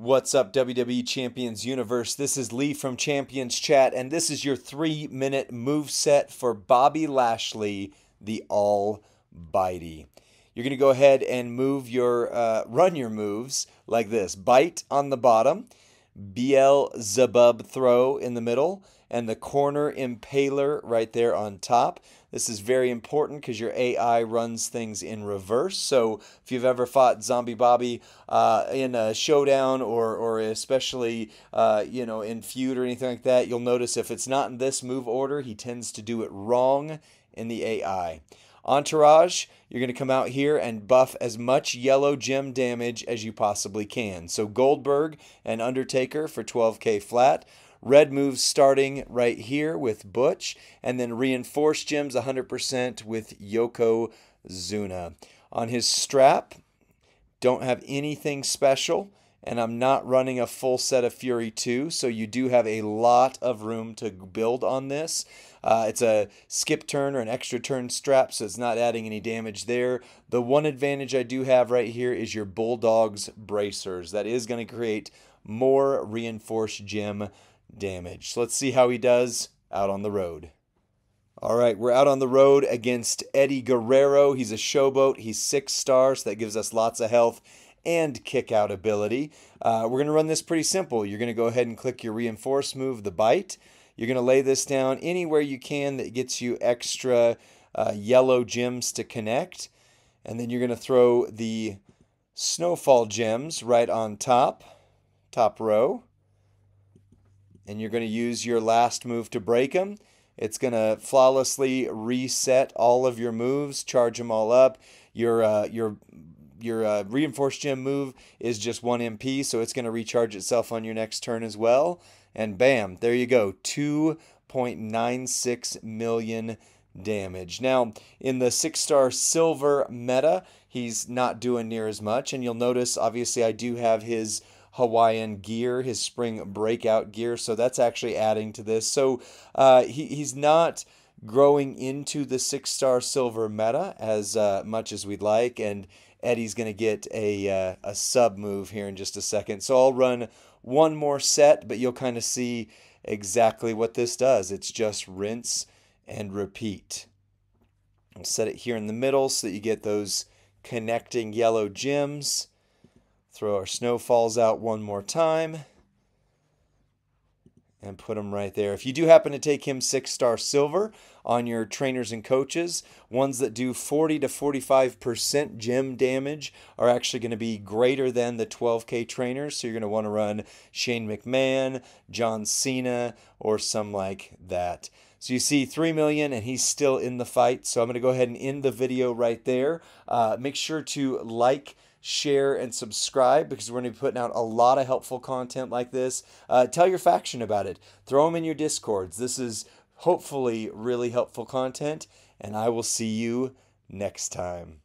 What's up, WWE Champions Universe? This is Lee from Champions Chat, and this is your 3-minute moveset for Bobby Lashley, the All-Bitey. You're going to go ahead and move your, run your moves like this. Bite on the bottom, Beelzebub throw in the middle, and the corner impaler right there on top. This is very important because your AI runs things in reverse. So if you've ever fought Zombie Bobby in a showdown or especially you know, in feud or anything like that, you'll notice if it's not in this move order, he tends to do it wrong in the AI. Entourage, you're going to come out here and buff as much yellow gem damage as you possibly can. So Goldberg and Undertaker for 12K flat. Red moves starting right here with Butch, and then reinforced gems 100% with Yokozuna. On his strap, don't have anything special, and I'm not running a full set of Fury 2, so you do have a lot of room to build on this. It's a skip turn or an extra turn strap, so it's not adding any damage there. The one advantage I do have right here is your Bulldog's Bracers. That is going to create more reinforced gem damage. So let's see how he does out on the road. All right, we're out on the road against Eddie Guerrero. He's a showboat. He's 6 stars. That gives us lots of health and kick out ability. We're going to run this pretty simple. You're going to go ahead and click your reinforce move, the bite. You're going to lay this down anywhere you can that gets you extra yellow gems to connect. And then you're going to throw the snowfall gems right on top row. And you're going to use your last move to break them. It's going to flawlessly reset all of your moves, charge them all up. Your reinforced gem move is just 1 MP, so it's going to recharge itself on your next turn as well. And bam, there you go, 2.96 million damage. Now, in the 6-star silver meta, he's not doing near as much. And you'll notice, obviously, I do have his Hawaiian gear, his spring breakout gear, so that's actually adding to this. So he's not growing into the 6-star silver meta as much as we'd like, and Eddie's going to get a sub move here in just a second. So I'll run one more set, but you'll kind of see exactly what this does. It's just rinse and repeat. I'll set it here in the middle so that you get those connecting yellow gems. Throw our snowfalls out one more time and put them right there. If you do happen to take him 6-star silver on your trainers and coaches, ones that do 40 to 45% gem damage are actually going to be greater than the 12K trainers. So you're going to want to run Shane McMahon, John Cena, or some like that. So you see 3 million and he's still in the fight. So I'm going to go ahead and end the video right there. Make sure to like, share, and subscribe because we're going to be putting out a lot of helpful content like this. Tell your faction about it. Throw them in your Discords. This is hopefully really helpful content, and I will see you next time.